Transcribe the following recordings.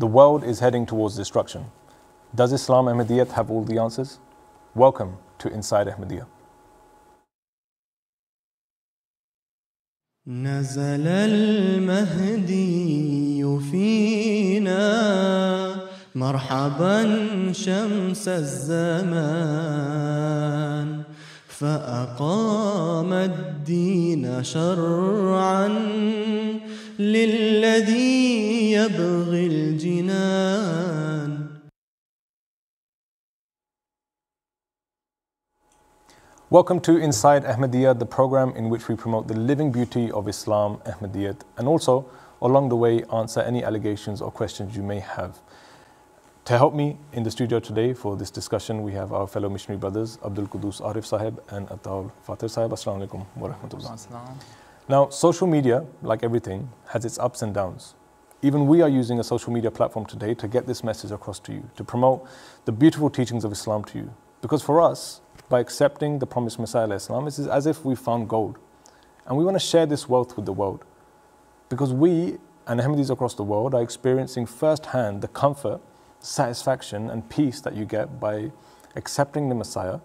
The world is heading towards destruction. Does Islam Ahmadiyyat have all the answers? Welcome to Inside Ahmadiyya. نزل المهدي فينا مرحبا شمس الزمان فأقام الدين شرعا للذي يبغي الجنان. Welcome to Inside Ahmadiyya, the program in which we promote the living beauty of Islam Ahmadiyyat and also, along the way, answer any allegations or questions you may have. To help me in the studio today for this discussion, we have our fellow missionary brothers, Abdul Qudus Arif Sahib and Ataul Fatir Sahib. Assalamu alaikum wa rahmatullah. Now, social media, like everything, has its ups and downs. Even we are using a social media platform today to get this message across to you, to promote the beautiful teachings of Islam to you. Because for us, by accepting the Promised Messiah, Islam, it is as if we found gold. And we want to share this wealth with the world. Because we and Ahmadis across the world are experiencing firsthand the comfort, satisfaction and peace that you get by accepting the Messiah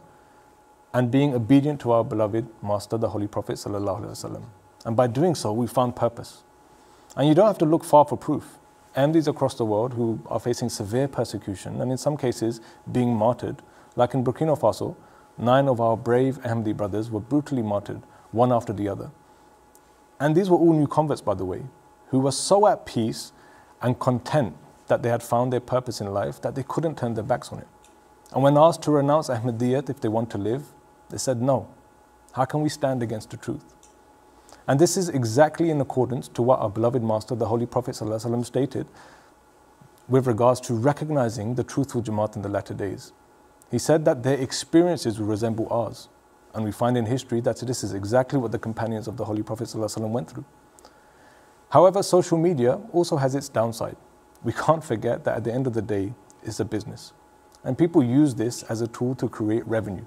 and being obedient to our beloved Master, the Holy Prophet ﷺ. And by doing so, we found purpose. And you don't have to look far for proof. Ahmadis across the world who are facing severe persecution and in some cases being martyred, like in Burkina Faso, 9 of our brave Ahmadi brothers were brutally martyred, one after the other. And these were all new converts, by the way, who were so at peace and content that they had found their purpose in life that they couldn't turn their backs on it. And when asked to renounce Ahmadiyyat if they want to live, they said no. How can we stand against the truth? And this is exactly in accordance to what our beloved Master, the Holy Prophet ﷺ, stated with regards to recognizing the truthful Jamaat in the latter days. He said that their experiences will resemble ours. And we find in history that this is exactly what the companions of the Holy Prophet ﷺ went through. However, social media also has its downside. We can't forget that at the end of the day, it's a business. And people use this as a tool to create revenue.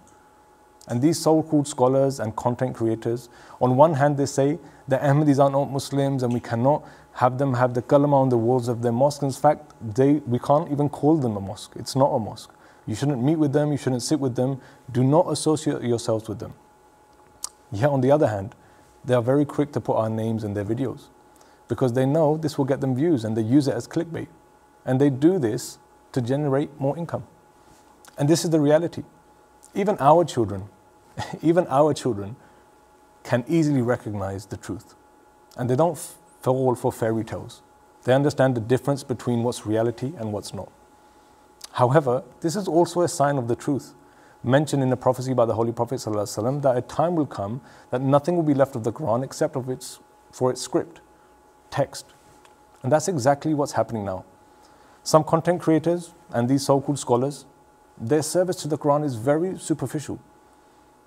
And these so-called scholars and content creators, on one hand they say that Ahmadis are not Muslims and we cannot have them have the kalama on the walls of their mosque. In fact, we can't even call them a mosque. It's not a mosque. You shouldn't meet with them, you shouldn't sit with them, do not associate yourselves with them. Yet on the other hand, they are very quick to put our names in their videos because they know this will get them views and they use it as clickbait. And they do this to generate more income. And this is the reality. Even our children can easily recognize the truth. And they don't fall for fairy tales. They understand the difference between what's reality and what's not. However, this is also a sign of the truth, mentioned in a prophecy by the Holy Prophet ﷺ that a time will come that nothing will be left of the Quran except for its script, text. And that's exactly what's happening now. Some content creators and these so-called scholars, their service to the Quran is very superficial.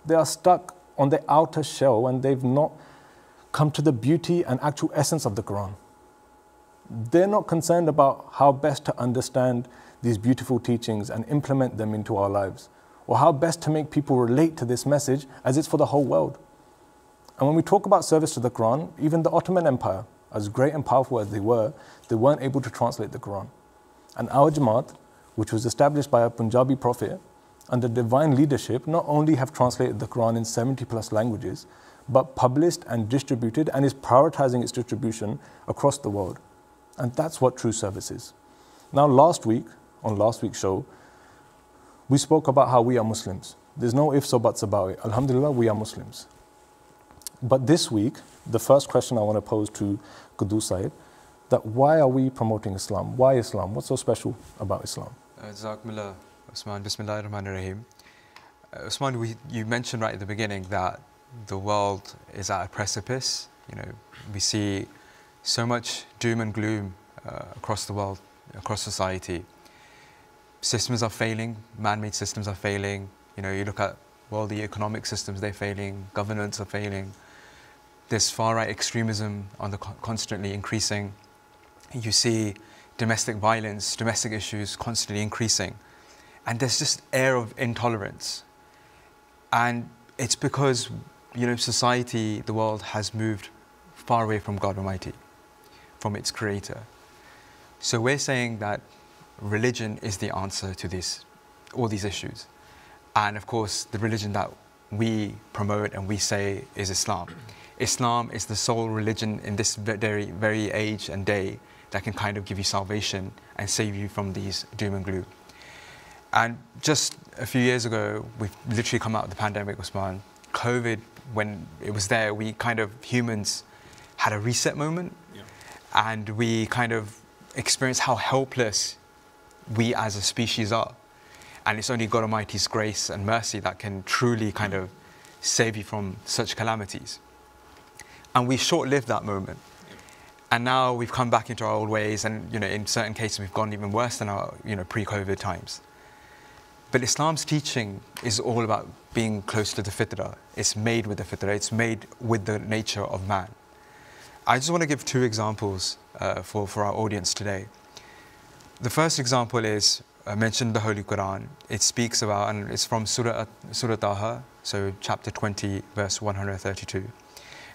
They are stuck on the outer shell and they've not come to the beauty and actual essence of the Quran. They're not concerned about how best to understand these beautiful teachings and implement them into our lives, or how best to make people relate to this message as it's for the whole world. And when we talk about service to the Quran, even the Ottoman Empire, as great and powerful as they weren't able to translate the Quran. And our Jamaat, which was established by a Punjabi prophet, under divine leadership, not only have translated the Quran in 70+ languages, but published and distributed and is prioritizing its distribution across the world. And that's what true service is. Now, on last week's show, we spoke about how we are Muslims. There's no ifs or buts about it. Alhamdulillah, we are Muslims. But this week, the first question I want to pose to Qudus Sahib, that why are we promoting Islam? Why Islam? What's so special about Islam? Jazakumullah, Usman. Bismillahir Rahmanir Rahim. Usman, you mentioned right at the beginning that the world is at a precipice. You know, we see so much doom and gloom across the world, across society. Systems are failing, man-made systems are failing. You know, you look at the economic systems, they're failing, governments are failing. There's far-right extremism constantly increasing. You see domestic violence, domestic issues constantly increasing. And there's just air of intolerance. And it's because, you know, society, the world has moved far away from God Almighty, from its creator. So we're saying that religion is the answer to this, all these issues. And of course, the religion that we promote and we say is Islam. Islam is the sole religion in this very age and day that can kind of give you salvation and save you from these doom and gloom. And just a few years ago, we've literally come out of the pandemic, Usman. COVID, when it was there, we kind of, humans, had a reset moment. Yeah. And we kind of experienced how helpless we as a species are. And it's only God Almighty's grace and mercy that can truly kind of save you from such calamities. And we short-lived that moment. And now we've come back into our old ways, and in certain cases we've gone even worse than our pre-COVID times. But Islam's teaching is all about being close to the fitrah. It's made with the fitrah. It's made with the nature of man. I just want to give two examples for our audience today. The first example is, I mentioned the Holy Quran. It speaks about, and it's from Surah Taha, so chapter 20, verse 132.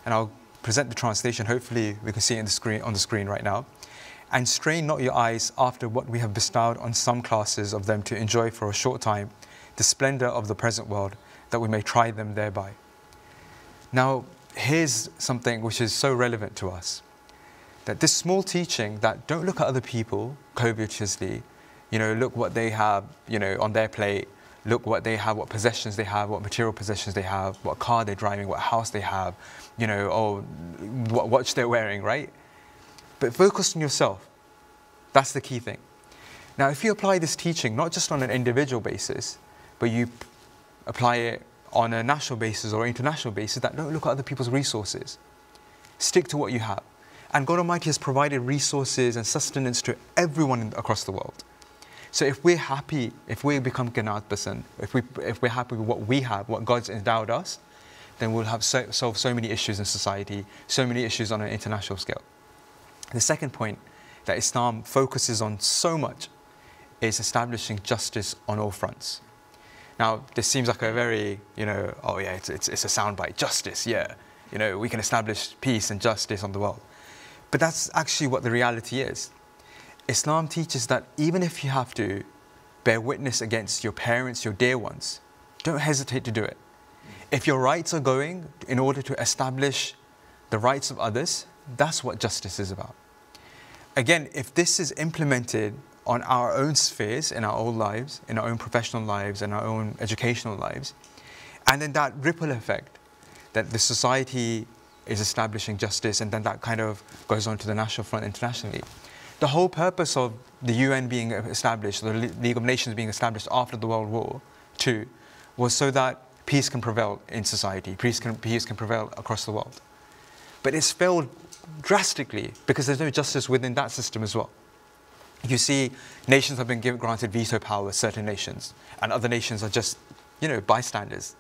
And I'll present the translation. Hopefully we can see it on the screen right now. And strain not your eyes after what we have bestowed on some classes of them to enjoy for a short time the splendor of the present world, that we may try them thereby. Now, here's something which is so relevant to us, that this small teaching that don't look at other people covetously, look what they have, on their plate, look what they have, what possessions they have, what material possessions they have, what car they're driving, what house they have, or what watch they're wearing, right? But focus on yourself. That's the key thing. Now, if you apply this teaching, not just on an individual basis, but you apply it on a national basis or international basis, that don't look at other people's resources. Stick to what you have. And God Almighty has provided resources and sustenance to everyone across the world. So if we're happy, if we become qanaat pasand, if we're happy with what we have, what God's endowed us, then we'll have solved so many issues in society, so many issues on an international scale. The second point that Islam focuses on so much is establishing justice on all fronts. Now, this seems like a very, oh yeah, it's a soundbite, justice, yeah. We can establish peace and justice on the world. But that's actually what the reality is. Islam teaches that even if you have to bear witness against your parents, your dear ones, don't hesitate to do it. If your rights are going in order to establish the rights of others, that's what justice is about. Again, if this is implemented on our own spheres, in our own lives, in our own professional lives, in our own educational lives, and then that ripple effect that the society is establishing justice, and then that kind of goes on to the national front internationally. The whole purpose of the UN being established, the League of Nations being established after the World War II, was so that peace can prevail in society, peace can prevail across the world. But it's failed drastically because there's no justice within that system as well. You see, nations have been granted veto power, certain nations, and other nations are just, bystanders.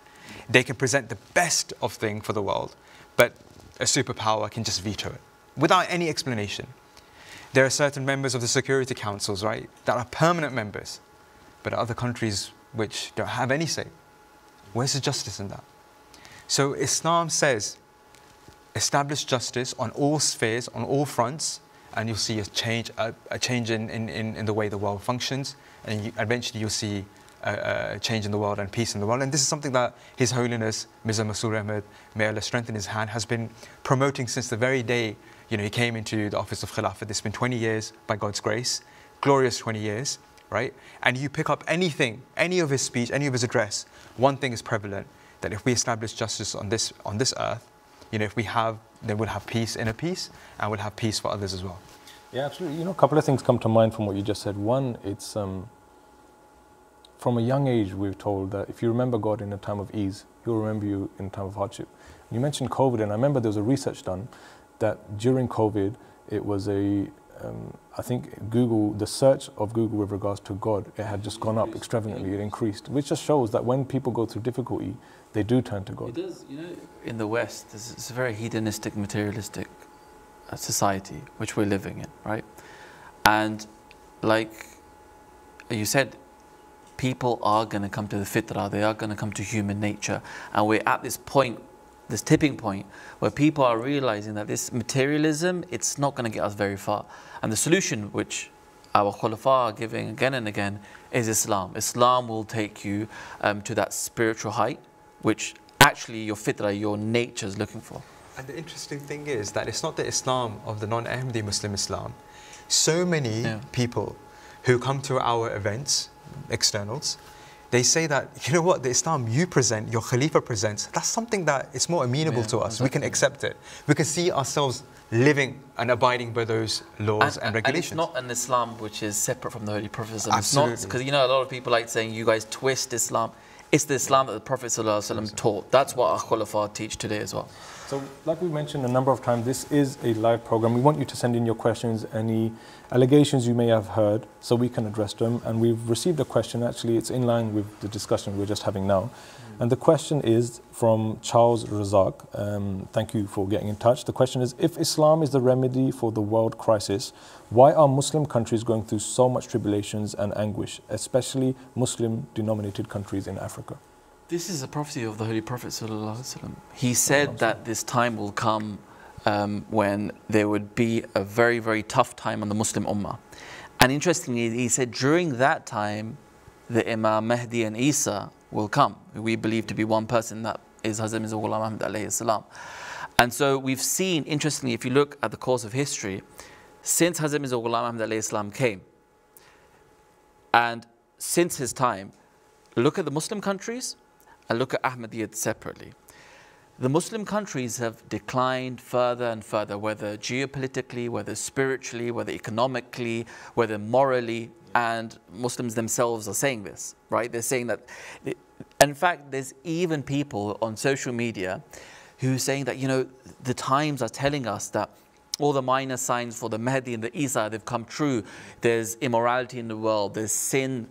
They can present the best of thing for the world, but a superpower can just veto it without any explanation. There are certain members of the Security Councils, right, that are permanent members, but other countries which don't have any say. Where's the justice in that? So Islam says, establish justice on all spheres, on all fronts, and you'll see a change in the way the world functions, and eventually you'll see a change in the world and peace in the world. And this is something that His Holiness Mirza Masroor Ahmad, may Allah strengthen his hand, has been promoting since the very day he came into the office of Khilafat. It's been 20 years by God's grace, glorious 20 years, right? And you pick up anything, any of his speech, any of his address, one thing is prevalent, that if we establish justice on this earth, if we have, then we'll have peace, inner peace, and we'll have peace for others as well. Yeah, absolutely. A couple of things come to mind from what you just said. One, it's from a young age, we're told that if you remember God in a time of ease, He'll remember you in a time of hardship. You mentioned COVID, and I remember there was a research done that during COVID, it was a, I think Google, the search of Google with regards to God, it had just gone up extravagantly, it increased, which just shows that when people go through difficulty, they do turn to God. It does, in the West, it's a very hedonistic, materialistic society, which we're living in, right? And like you said, people are going to come to the fitrah, they are going to come to human nature, and we're at this point, this tipping point, where people are realizing that this materialism, it's not going to get us very far. And the solution, which our khulafa are giving again and again is Islam. Islam will take you to that spiritual height, which actually your fitrah, your nature is looking for. And the interesting thing is that it's not the Islam of the non-Ahmadi Muslim Islam. So many people who come to our events, externals, they say that, you know what, the Islam you present, your Khalifa presents, that's something that is more amenable to us. Exactly. We can accept it. We can see ourselves living and abiding by those laws and regulations. And it's not an Islam which is separate from the Holy Prophet. Absolutely. It's not, because, you know, a lot of people like saying, you guys twist Islam. It's the Islam that the Prophet ﷺ taught. That's what our Khulafa teach today as well. So, like we mentioned a number of times, this is a live program. We want you to send in your questions, any allegations you may have heard, so we can address them. And we've received a question, actually, it's in line with the discussion we're just having now. And the question is from Charles Razak. Thank you for getting in touch. The question is, if Islam is the remedy for the world crisis, why are Muslim countries going through so much tribulations and anguish, especially Muslim-denominated countries in Africa? This is a prophecy of the Holy Prophet ﷺ. He said that this time will come when there would be a very, very tough time on the Muslim Ummah. And interestingly, he said during that time, the Imam Mahdi and Isa will come. We believe to be one person, that is Hazrat Mirza Ghulam Ahmad Alayhis Salam. And so we've seen, interestingly, if you look at the course of history, since Hazrat Mirza Ghulam Ahmad Alayhis Salam came, and since his time, look at the Muslim countries and look at Ahmadiyyat separately. The Muslim countries have declined further and further, whether geopolitically, whether spiritually, whether economically, whether morally, and Muslims themselves are saying this, right? They're saying that, in fact, there's even people on social media who are saying that, you know, the times are telling us that all the minor signs for the Mahdi and the Isa, they've come true. There's immorality in the world, there's sin,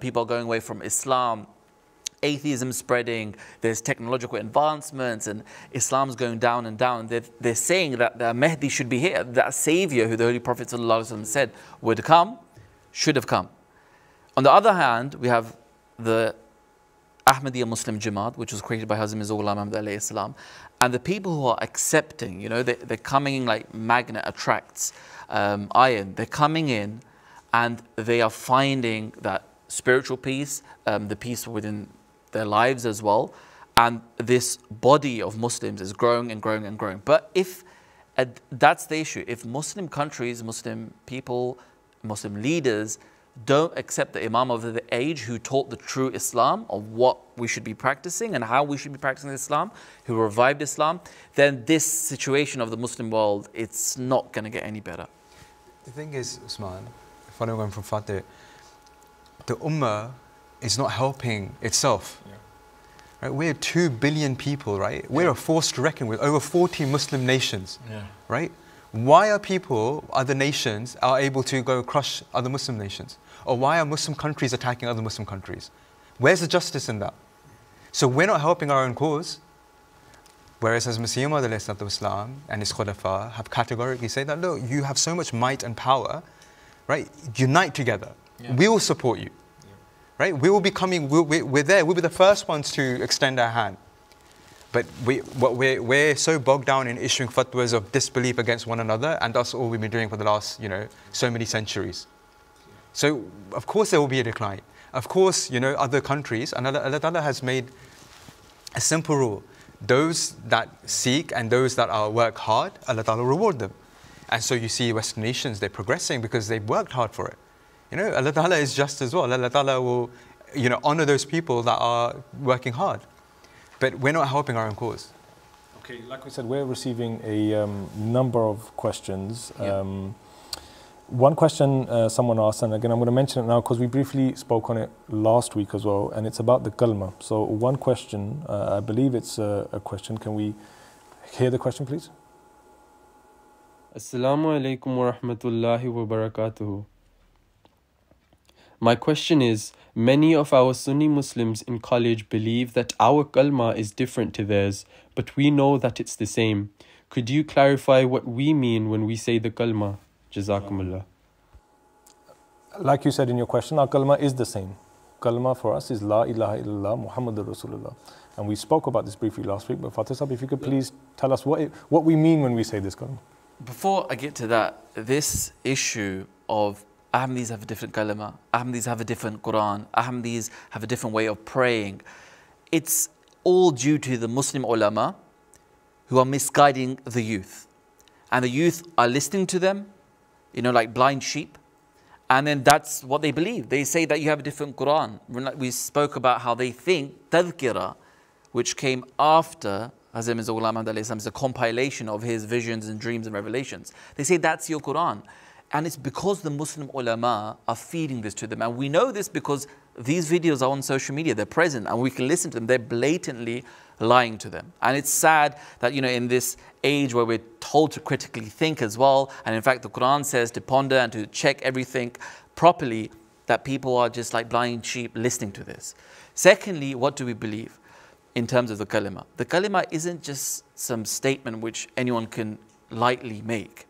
people are going away from Islam, atheism spreading, there's technological advancements, and Islam's going down and down. They're saying that the Mahdi should be here, that savior who the Holy Prophet ﷺ said would come, should have come. On the other hand, we have the Ahmadiyya Muslim Jamaat, which was created by Hazrat Mirza Ghulam Ahmad Alayhis Salam, and the people who are accepting, you know, they're coming in like magnet attracts iron. They're coming in and they are finding that spiritual peace, the peace within their lives as well, and this body of Muslims is growing and growing and growing. But if, that's the issue, if Muslim countries, Muslim people, Muslim leaders don't accept the Imam of the age who taught the true Islam of what we should be practicing and how we should be practicing Islam, who revived Islam, then this situation of the Muslim world, it's not going to get any better. The thing is, Usman, following on from Fateh, the Ummah is not helping itself. Yeah. Right? We're 2 billion people, right? We're a force to reckon with, over 40 Muslim nations, right? Why are people, other nations, are able to go crush other Muslim nations? Or why are Muslim countries attacking other Muslim countries? Where's the justice in that? So we're not helping our own cause. Whereas as Masih-e-Maud Alayhis Salam and his Khulafa have categorically said that, look, you have so much might and power, right? Unite together. Yeah. We will support you, right? We will be coming, we're there, we'll be the first ones to extend our hand. But we're so bogged down in issuing fatwas of disbelief against one another, and that's all we've been doing for the last, you know, so many centuries. So, of course, there will be a decline. Of course, you know, other countries, and Allah Ta'ala has made a simple rule. Those that seek and those that work hard, Allah Ta'ala reward them. And so you see Western nations, they're progressing because they've worked hard for it. You know, Allah Ta'ala is just as well. Allah Ta'ala will, you know, honor those people that are working hard. But we're not helping our own cause. Okay, like we said, we're receiving a number of questions. One question someone asked, and again, I'm going to mention it now because we briefly spoke on it last week as well, and it's about the kalma. So one question, I believe it's a question. Can we hear the question, please? Assalamu alaikum wa rahmatullahi wa barakatuhu. My question is, many of our Sunni Muslims in college believe that our kalma is different to theirs, but we know that it's the same. Could you clarify what we mean when we say the kalma? Jazakumullah. Like you said in your question, our kalma is the same. Kalma for us is La ilaha illallah Muhammadur Rasulullah. And we spoke about this briefly last week, but Fateh Sahib, if you could please tell us what we mean when we say this kalma. Before I get to that, this issue of Ahmadis have a different kalima, Ahmadis have a different Quran, Ahmadis have a different way of praying. It's all due to the Muslim ulama who are misguiding the youth. And the youth are listening to them, you know, like blind sheep. And then that's what they believe. They say that you have a different Quran. We spoke about how they think Tadhkira, which came after Hazrat Mirza Ghulam Ahmad Alayhis Salam, is a compilation of his visions and dreams and revelations. They say that's your Quran. And it's because the Muslim ulama are feeding this to them. And we know this because these videos are on social media. They're present and we can listen to them. They're blatantly lying to them. And it's sad that, you know, in this age where we're told to critically think as well, and in fact, the Quran says to ponder and to check everything properly, that people are just like blind sheep listening to this. Secondly, what do we believe in terms of the kalima? The kalima isn't just some statement which anyone can lightly make.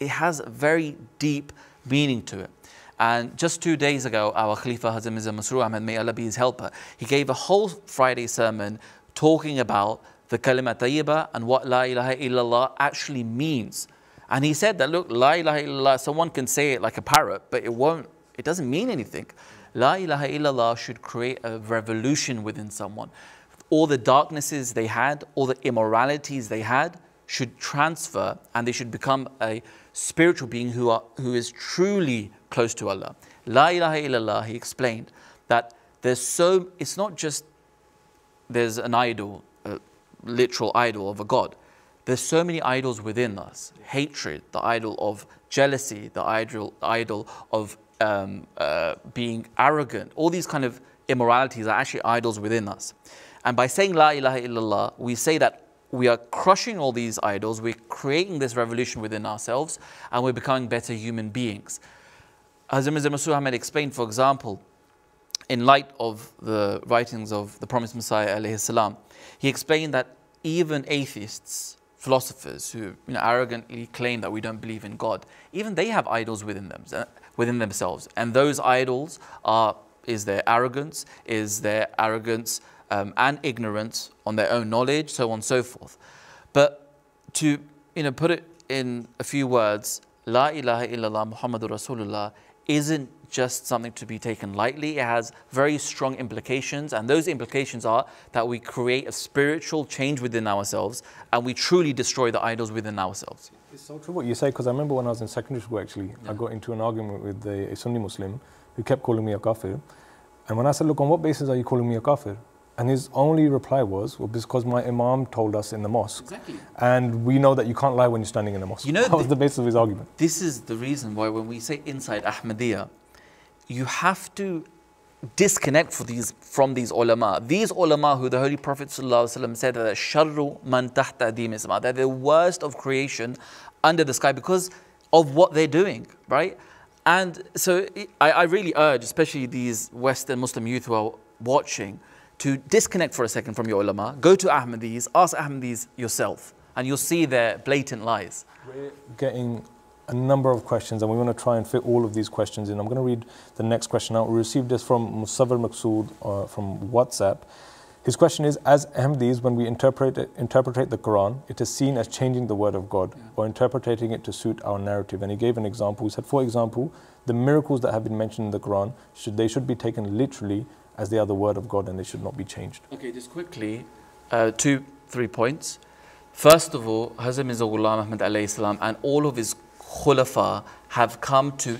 It has a very deep meaning to it. And just 2 days ago, our Khalifa Hazrat Mirza Masroor Ahmad, may Allah be his helper, he gave a whole Friday sermon talking about the kalima tayyiba and what la ilaha illallah actually means. And he said that, look, la ilaha illallah, someone can say it like a parrot, but it doesn't mean anything. La ilaha illallah should create a revolution within someone. All the darknesses they had, all the immoralities they had, should transfer and they should become a spiritual being who is truly close to Allah. La ilaha illallah, he explained that it's not just there's an idol, a literal idol of a god. There's so many idols within us. Hatred, the idol of jealousy, the idol of being arrogant. All these kind of immoralities are actually idols within us. And by saying la ilaha illallah, we say that we are crushing all these idols, we're creating this revolution within ourselves, and we're becoming better human beings. Hazrat Mirza Masroor Ahmad explained, for example, in light of the writings of the Promised Messiah Alayhis Salam, he explained that even atheists, philosophers who arrogantly claim that we don't believe in God, even they have idols within themselves. And those idols is their arrogance and ignorance on their own knowledge, so on and so forth. But to put it in a few words, La ilaha illallah Muhammadur Rasulullah isn't just something to be taken lightly. It has very strong implications, and those implications are that we create a spiritual change within ourselves and we truly destroy the idols within ourselves. It's so true what you say, because I remember when I was in secondary school, actually, I got into an argument with a Sunni Muslim who kept calling me a kafir. And when I said, look, on what basis are you calling me a kafir? And his only reply was, well, because my imam told us in the mosque. Exactly. And we know that you can't lie when you're standing in the mosque. That was the basis of his argument. This is the reason why when we say inside Ahmadiyya, you have to disconnect from these ulama. These ulama who the Holy Prophet ﷺ said that sharru man tahta adim isma, they're the worst of creation under the sky because of what they're doing, right? And so I really urge, especially these Western Muslim youth who are watching, to disconnect for a second from your ulama, go to Ahmadis, ask Ahmadis yourself, and you'll see their blatant lies. We're getting a number of questions, and we want to try and fit all of these questions in. I'm going to read the next question out. We received this from Musawwir Maqsood from WhatsApp. His question is, as Ahmadis, when we interpret the Quran, it is seen as changing the word of God or interpreting it to suit our narrative. And he gave an example. He said, for example, the miracles that have been mentioned in the Quran, should be taken literally as they are the word of God and they should not be changed. Okay, just quickly, 3 points. First of all, Hazrat Mirza Ghulam Ahmad Alayhis Salam and all of his khulafa have come to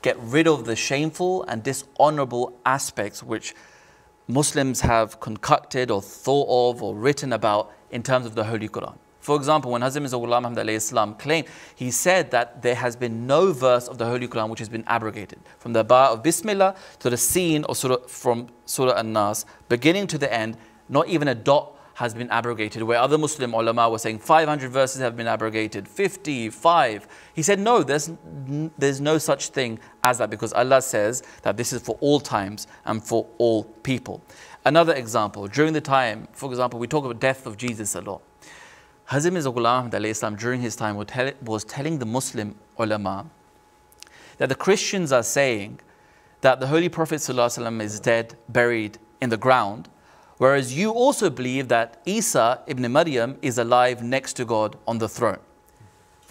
get rid of the shameful and dishonorable aspects which Muslims have concocted or thought of or written about in terms of the Holy Quran. For example, when Hazrat Mirza Ghulam Ahmad Alayhis Salam claimed, he said that there has been no verse of the Holy Quran which has been abrogated. From the ba' of Bismillah to the sin of Surah An-Nas, beginning to the end, not even a dot has been abrogated. Where other Muslim ulama were saying 500 verses have been abrogated, 55. He said, no, there's no such thing as that, because Allah says that this is for all times and for all people. Another example, during the time, for example, we talk about death of Jesus a lot. Hazrat Mirza Ghulam Ahmad Islam during his time was telling the Muslim ulama that the Christians are saying that the Holy Prophet is dead, buried in the ground, whereas you also believe that Isa ibn Maryam is alive next to God on the throne.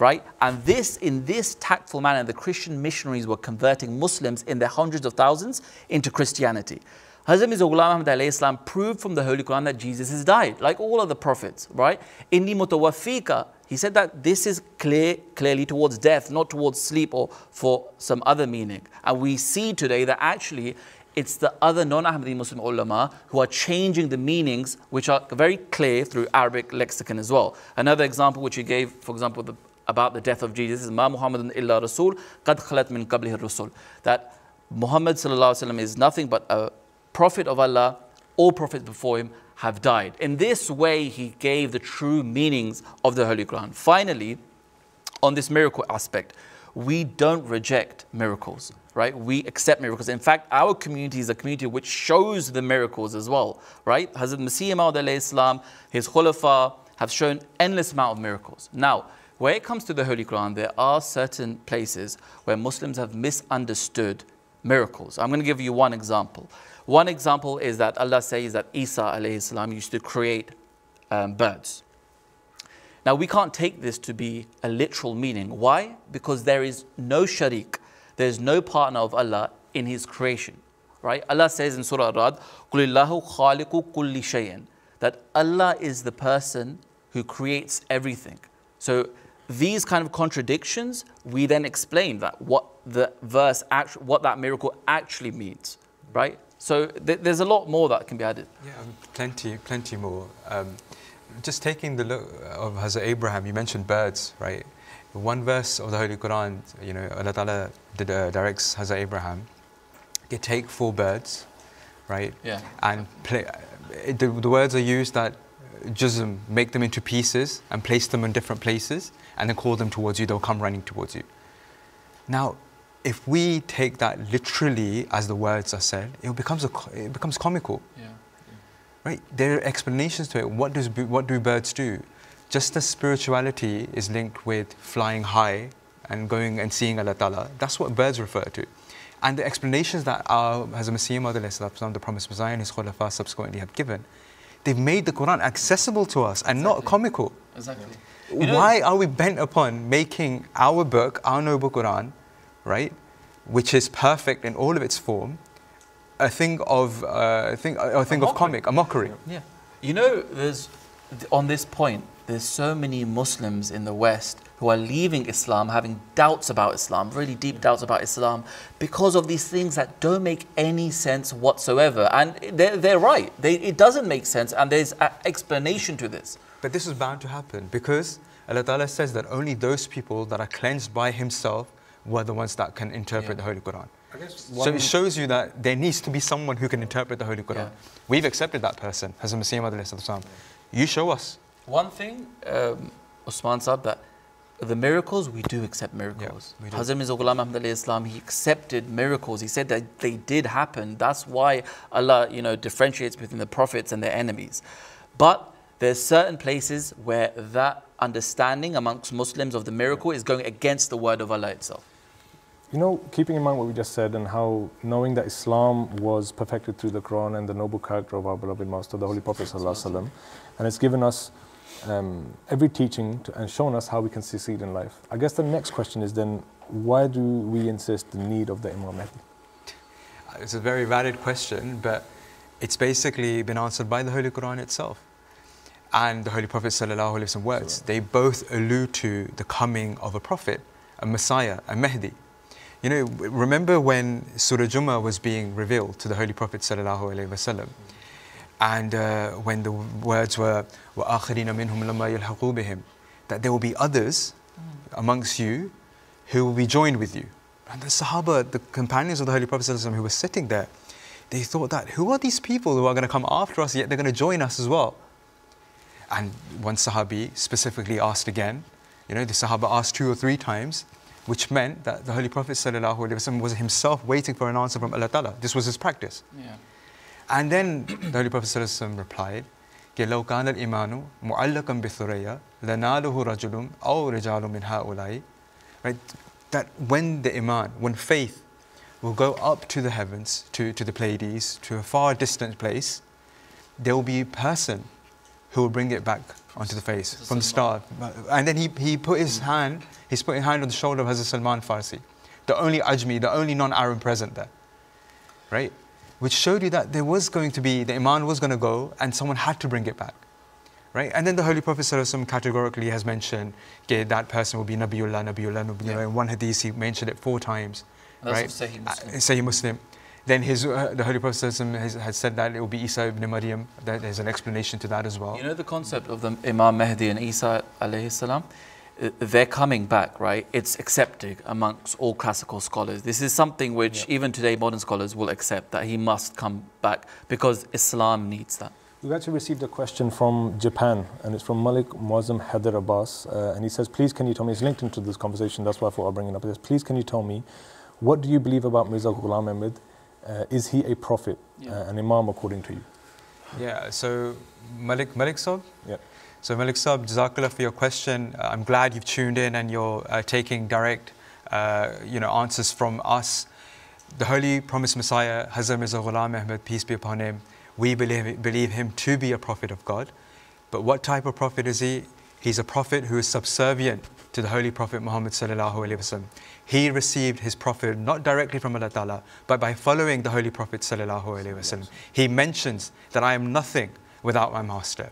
right? And this, in this tactful manner, the Christian missionaries were converting Muslims in their hundreds of thousands into Christianity. Hazrat Mirza Ghulam Ahmad Alayhis Salam proved from the Holy Quran that Jesus has died, like all other prophets, right? Inni mutawafika. He said that this is clearly towards death, not towards sleep or for some other meaning. And we see today that actually it's the other non-Ahmadi Muslim ulama who are changing the meanings, which are very clear through Arabic lexicon as well. Another example which you gave, for example, about the death of Jesus is ma Muhammadun illa rasul qad khalat min qablihi rasul, that Muhammad sallallahu alaihi wasallam is nothing but a prophet of Allah, all prophets before him have died. In this way, he gave the true meanings of the Holy Quran. Finally, on this miracle aspect, we don't reject miracles, right? We accept miracles. In fact, our community is a community which shows the miracles as well, right? Hazrat Masih-e-Maud Alayhis Salam, his khulafa have shown endless amount of miracles. Now, when it comes to the Holy Quran, there are certain places where Muslims have misunderstood miracles. I'm going to give you one example. One example is that Allah says that Isa alayhi salam used to create birds. Now we can't take this to be a literal meaning. Why? Because there is no shariq, there is no partner of Allah in his creation, right? Allah says in Surah Ar Rad, Qulillahu khaliqu kulli shay'in, that Allah is the person who creates everything. So these kind of contradictions, we then explain that what that miracle actually means, right? So there's a lot more that can be added. Yeah, plenty more. Just taking the look of Hazrat Abraham, you mentioned birds, right? One verse of the Holy Quran, you know, Allah Ta'ala directs Hazrat Abraham, you take four birds, right? Yeah. And the words are used that juzm, make them into pieces and place them in different places and then call them towards you, they'll come running towards you. Now, if we take that literally as the words are said, it becomes comical. Yeah. Yeah. Right? There are explanations to it. What do birds do? Just as spirituality is linked with flying high and going and seeing Allah Ta'ala, that's what birds refer to. And the explanations that Hazrat Masih-e-Maud Alayhis Salam, the Promised Messiah and his khulafa subsequently have given, they've made the Quran accessible to us and not comical. Exactly. Yeah. Why are we bent upon making our book, our noble Quran, right, which is perfect in all of its form, a thing of comic, a mockery. Yeah, you know, on this point, there's so many Muslims in the West who are leaving Islam, having doubts about Islam, really deep doubts about Islam, because of these things that don't make any sense whatsoever. And they're right. It doesn't make sense, and there's an explanation to this. But this is bound to happen because Allah Ta'ala says that only those people that are cleansed by Himself were the ones that can interpret the Holy Quran. So it shows you that there needs to be someone who can interpret the Holy Quran. Yeah. We've accepted that person, Hazrat Masih-e-Maud Alayhis Salam. You show us. One thing, Usman said that the miracles, we do accept miracles. Yeah, Hazrat Mirza Ghulam Ahmad Alayhis Salam, he accepted miracles. He said that they did happen. That's why Allah, you know, differentiates between the prophets and their enemies. But there's certain places where that understanding amongst Muslims of the miracle is going against the word of Allah itself. You know, keeping in mind what we just said and how knowing that Islam was perfected through the Quran and the noble character of our beloved Master, the Holy Prophet ﷺ, and it's given us every teaching and shown us how we can succeed in life. I guess the next question is then, why do we insist the need of the Imam Mahdi? It's a very valid question, but it's basically been answered by the Holy Quran itself and the Holy Prophet ﷺ's words. They both allude to the coming of a Prophet, a Messiah, a Mahdi. You know, remember when Surah Jummah was being revealed to the Holy Prophet ﷺ, and when the words were وَآخَرِينَ مِنْهُمْ لَمَّا يَلْحَقُوا بِهِمْ, that there will be others amongst you who will be joined with you. And the Sahaba, the companions of the Holy Prophet ﷺ who were sitting there, they thought that, who are these people who are going to come after us, yet they're going to join us as well? And one Sahabi specifically asked again, you know, the Sahaba asked 2 or 3 times, which meant that the Holy Prophet ﷺ was himself waiting for an answer from Allah Ta'ala. This was his practice. Yeah. And then the Holy Prophet ﷺ replied, لَوْ كَانَ الْإِمَانُ مُعَلَّقًا بِالثُّرَيَّةِ لَنَالُهُ رَجُلٌ أَوْ رِجَالٌ مِنْ هَؤُلَاءِ. Right? That when the Iman, when faith will go up to the heavens, to the Pleiades, to a far distant place, there will be a person who will bring it back onto the face from the start. And then he put his hand, he's put his hand on the shoulder of Hazrat Salman Farsi, the only Ajmi, the only non-Arab present there, right? Which showed you that there was going to be, the Iman was going to go and someone had to bring it back, right? And then the Holy Prophet ﷺ categorically has mentioned, okay, that person will be Nabiullah, Nabiullah, Nabiullah. Yeah. In one hadith, he mentioned it 4 times, that's right? Sahih Muslim. Sahih Muslim. Then his, the Holy Prophet has said that it will be Isa ibn Maryam. There's an explanation to that as well. You know the concept of the Imam Mahdi and Isa alayhi salam? They're coming back, right? It's accepted amongst all classical scholars. This is something which even today modern scholars will accept, that he must come back because Islam needs that. We've actually received a question from Japan, and it's from Malik Muazzam Hadar Abbas. And he says, please can you tell me, it's linked into this conversation, that's why I thought I'd bring it up. He says, please can you tell me, what do you believe about Mirza Ghulam Ahmad? Is he a prophet, an imam according to you? Yeah, so Malik Saab? Yeah. So Malik Saab, Jazakallah for your question. I'm glad you've tuned in and you're taking direct answers from us. The Holy Promised Messiah, Hazrat Mirza Ghulam Ahmad, peace be upon him, we believe him to be a prophet of God. But what type of prophet is he? He's a prophet who is subservient to the Holy Prophet Muhammad sallallahu alaihi wasallam. He received his prophet not directly from Allah Ta'ala, but by following the Holy Prophet sallallahu alaihi wasallam. He mentions that I am nothing without my master.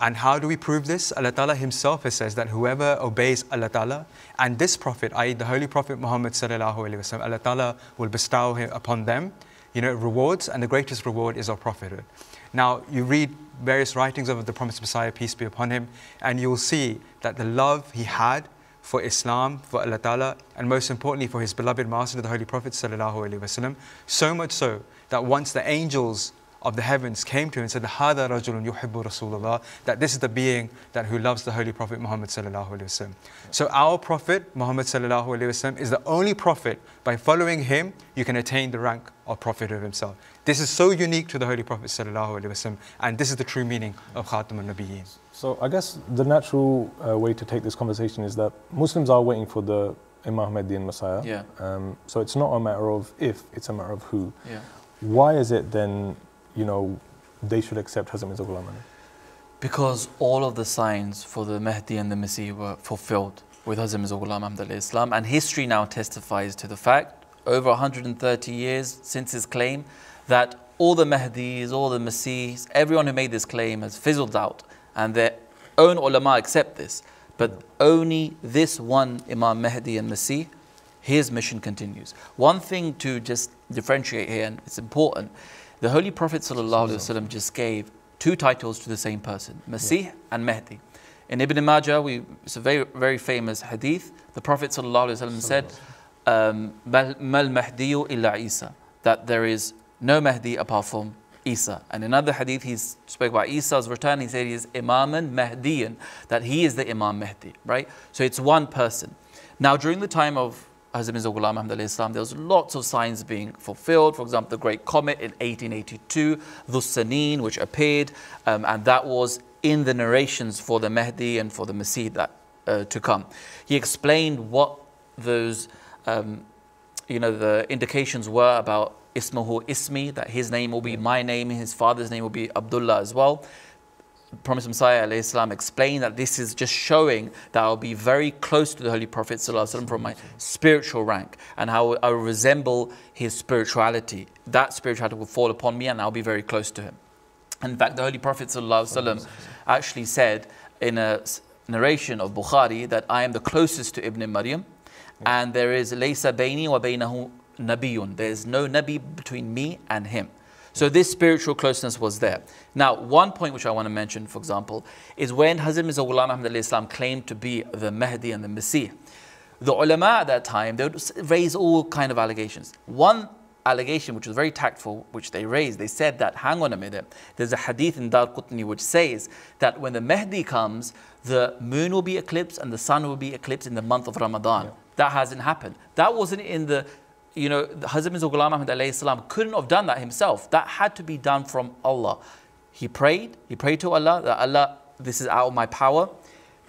And how do we prove this? Allah Ta'ala himself says that whoever obeys Allah Ta'ala and this prophet, i.e. the Holy Prophet Muhammad sallallahu alaihi wasallam, Allah Ta'ala will bestow upon them, rewards, and the greatest reward is our prophethood. Now, you read various writings of the Promised Messiah, peace be upon him, and you will see that the love he had for Islam, for Allah Ta'ala, and most importantly for his beloved master, the Holy Prophet sallallahu alaihi wasallam, so much so that once the angels of the heavens came to him and said, "Hada rajulun yuhibbu Rasulullah," that this is the being that who loves the Holy Prophet Muhammad sallallahu alaihi wasallam. So our Prophet Muhammad sallallahu alaihi wasallam is the only prophet. By following him, you can attain the rank of prophet of himself. This is so unique to the Holy Prophet sallallahu alaihi wasallam, and this is the true meaning of Khatim al Nabiyeen. So I guess the natural way to take this conversation is that Muslims are waiting for the Imam Mahdi and Messiah. Yeah. So it's not a matter of if; it's a matter of who. Yeah. Why is it then? They should accept Hazrat Mirza Ghulam Ahmad? Because all of the signs for the Mahdi and the Masih were fulfilled with Hazrat Mirza Ghulam Ahmad, and history now testifies to the fact, over 130 years since his claim, that all the Mahdis, all the Masihs, everyone who made this claim has fizzled out, and their own ulama accept this. But only this one Imam Mahdi and Masih, his mission continues. One thing to just differentiate here, and it's important, the Holy Prophet ﷺ just gave 2 titles to the same person, Masih and Mahdi. In Ibn Majah, it's a very, very famous hadith. The Prophet ﷺ said, "Mal Mahdiyu illa Isa," that there is no Mahdi apart from Isa. And in another hadith, he spoke about Isa's return. He said he is Imaman Mahdiyan, that he is the Imam Mahdi, right? So it's one person. Now, during the time of Hazrat Mirza Ghulam Ahmad, there was lots of signs being fulfilled. For example, the Great Comet in 1882, Dhus-Saneen, which appeared, and that was in the narrations for the Mahdi and for the Masih that to come. He explained what those, the indications were about Ismuhu Ismi, that his name will be my name, his father's name will be Abdullah as well. Promised Messiah alayhi salam explained that this is just showing that I'll be very close to the Holy Prophet ﷺ from my spiritual rank, and how I will resemble his spirituality. That spirituality will fall upon me and I'll be very close to him. In fact, the Holy Prophet ﷺ actually said in a narration of Bukhari that I am the closest to Ibn Maryam, and there is laysa bayni wa baynahu nabiyun. There is no nabi between me and him. So this spiritual closeness was there. Now, one point which I want to mention, for example, is when Hazrat Mirza Ghulam Ahmad claimed to be the Mahdi and the Masih, the ulama at that time, they would raise all kind of allegations. One allegation, which was very tactful, which they raised, they said that, hang on a minute, there's a hadith in Dar Qutni which says that when the Mahdi comes, the moon will be eclipsed and the sun will be eclipsed in the month of Ramadan. Yeah. That hasn't happened. That wasn't in the... Hazrat Mirza Ghulam Ahmad alayhi salam couldn't have done that himself. That had to be done from Allah. He prayed to Allah, that Allah, this is out of my power.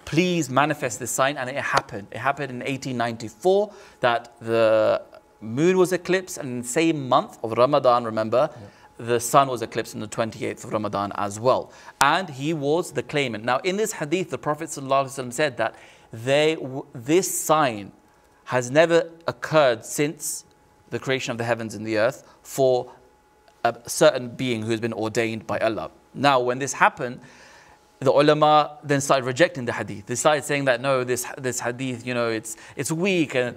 Please manifest this sign, and it happened. It happened in 1894 that the moon was eclipsed, and in the same month of Ramadan, remember, the sun was eclipsed on the 28th of Ramadan as well. And he was the claimant. Now, in this hadith, the Prophet ﷺ said that this sign has never occurred since the creation of the heavens and the earth for a certain being who has been ordained by Allah. Now, when this happened, the ulama then started rejecting the hadith. They started saying that, no, this hadith, you know, it's weak. And,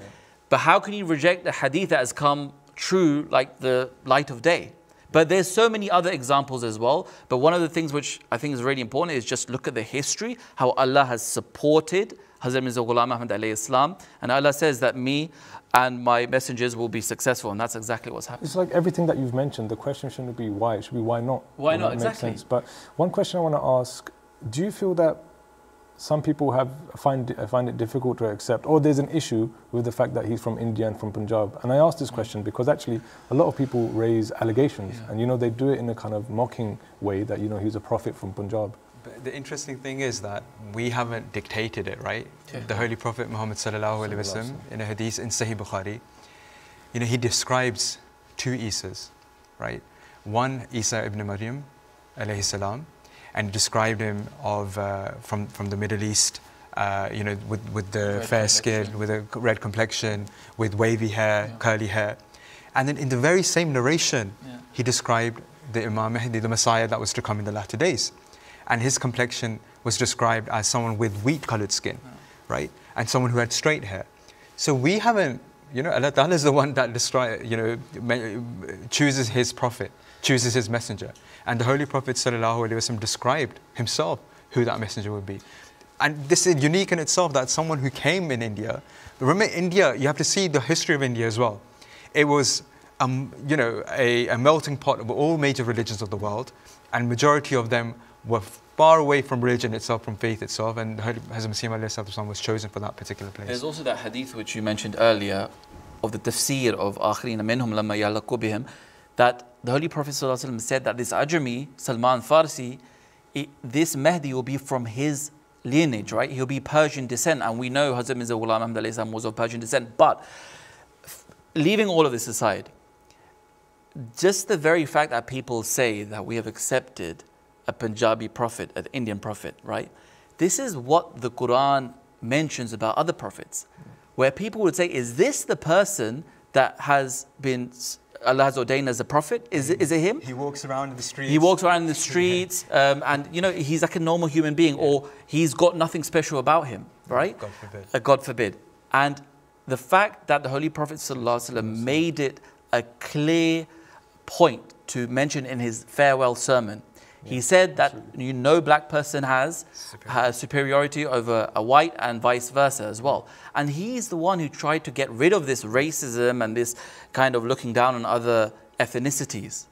but how can you reject a hadith that has come true like the light of day? But there's so many other examples as well. But one of the things which I think is really important is just look at the history, how Allah has supported Hazrat Mirza Ghulam Ahmad Alayhis Salam. And Allah says that me and my messengers will be successful. And that's exactly what's happening. It's like everything that you've mentioned, the question shouldn't be why, it should be why not. Why not, exactly. Makes sense. But one question I want to ask, do you feel that some people find it difficult to accept, or there's an issue with the fact that he's from India and from Punjab? And I asked this question because actually a lot of people raise allegations, and you know, they do it in a kind of mocking way that, you know, he's a prophet from Punjab. But the interesting thing is that we haven't dictated it, right? The Holy Prophet Muhammad sallallahu alaihi wasallam, in a hadith in Sahih Bukhari, you know, he describes two Isas, right? One, Isa ibn Maryam alayhi salam, and described him of, from the Middle East, you know, with the fair skin, with a red complexion, with wavy hair, curly hair. And then in the very same narration, he described the Imam Mahdi, the Messiah that was to come in the latter days. And his complexion was described as someone with wheat-coloured skin, right? And someone who had straight hair. So we haven't, you know, Allah Ta'ala is the one that chooses his prophet, chooses his messenger. And the Holy Prophet ﷺ described himself who that messenger would be. And this is unique in itself, that someone who came in India. Remember India, you have to see the history of India as well. It was, you know, a melting pot of all major religions of the world, and majority of them were far away from religion itself, from faith itself, and Hazrat Masih-e-Maud was chosen for that particular place. There's also that hadith which you mentioned earlier of the tafsir of Akhirin minhum lamma yalaqu bihim, that the Holy Prophet ﷺ said that this Ajami, Salman Farsi, this Mahdi will be from his lineage, right? He'll be Persian descent, and we know Hazrat Mirza Ghulam Ahmad Alayhis Salam was of Persian descent. But leaving all of this aside, just the very fact that people say that we have accepted a Punjabi prophet, an Indian prophet, right? This is what the Quran mentions about other prophets, where people would say, is this the person that has been, Allah has ordained as a prophet? Is it him? He walks around in the streets. He walks around in the streets, and you know, he's like a normal human being, or he's got nothing special about him, right? God forbid. God forbid. And the fact that the Holy Prophet ﷺ made it a clear point to mention in his farewell sermon, he said that no black person has superiority over a white, and vice versa as well. And he's the one who tried to get rid of this racism and this kind of looking down on other ethnicities.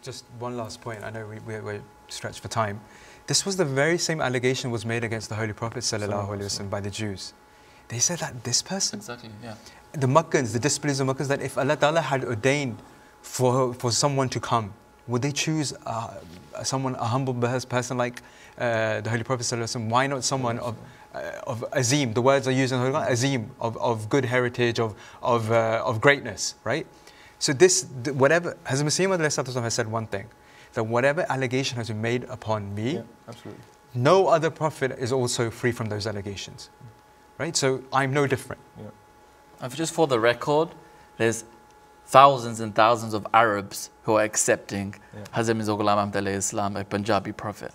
Just one last point. I know we're stretched for time. This was the very same allegation was made against the Holy Prophet ﷺ by the Jews. They said that this person, the Meccans, the disbelievers of Meccans, that if Allah Ta'ala had ordained for someone to come, would they choose a humble person like the Holy Prophet ﷺ? Why not someone of azim? The words are used in the Quran, azim, of good heritage, of greatness, right? So this, whatever, Hazrat Masih-e-Maud has said one thing, that whatever allegation has been made upon me, no other prophet is also free from those allegations, right? So I'm no different. Just for the record, there's thousands and thousands of Arabs who are accepting Hazrat Mirza Ghulam Ahmad Alayhis Salam, a Punjabi prophet.